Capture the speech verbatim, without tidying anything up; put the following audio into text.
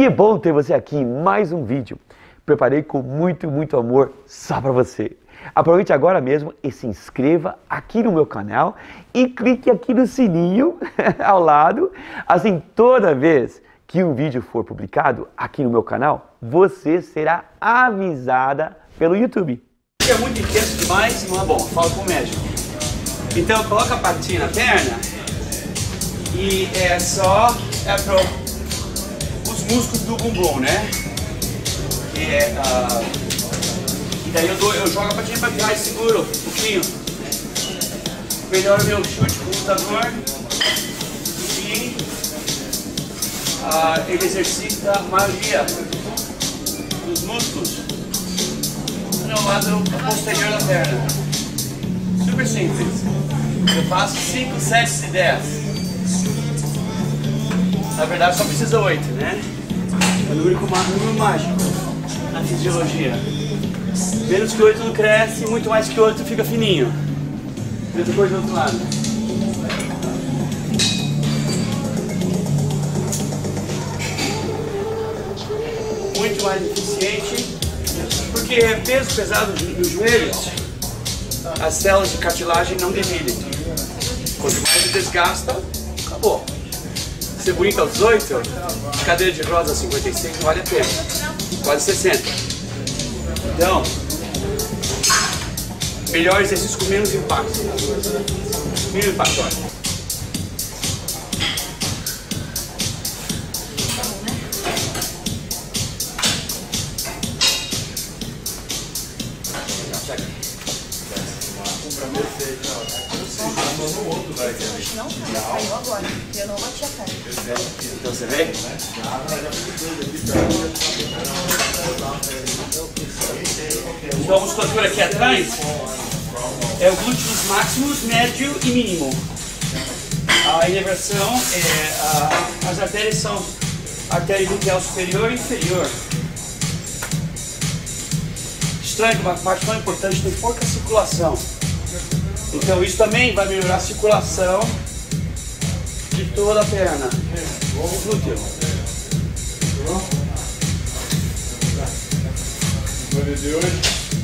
Que bom ter você aqui em mais um vídeo. Preparei com muito, muito amor só para você. Aproveite agora mesmo e se inscreva aqui no meu canal e clique aqui no sininho ao lado. Assim, toda vez que um vídeo for publicado aqui no meu canal, você será avisada pelo YouTube. É muito intenso demais, não é bom, falo com o médico. Então coloca a patinha na perna e é só é para os músculos do bumbum, né? Que é, uh, e daí eu, dou, eu jogo a patinha para trás, seguro um pouquinho. Melhora meu chute com o lutador e uh, ele exercita a magia dos músculos no lado posterior da perna. Super simples. Eu faço cinco, sete e dez. Na verdade só precisa oito, né? É o número, número mágico na fisiologia. Menos que oito não cresce, muito mais que oito fica fininho. E depois do outro lado. Muito mais eficiente. Porque peso pesado nos joelhos, as células de cartilagem não dividem. Quanto mais você desgasta, acabou. Ser bonito aos dezoito, cadeira de rosa cinquenta e seis não vale a pena. Quase sessenta. Então, melhor exercício com menos impacto. Menos impacto, olha. Não, cara, caiu agora. Eu não bati a cara. Então você vê? Então a musculatura aqui atrás é o glúteos máximus, médio e mínimo. A inervação é. A, as artérias são artéria gluteal superior e inferior. Estranho, uma parte tão importante, tem pouca circulação. Então isso também vai melhorar a circulação de toda a perna, do glúteo. Agora de hoje.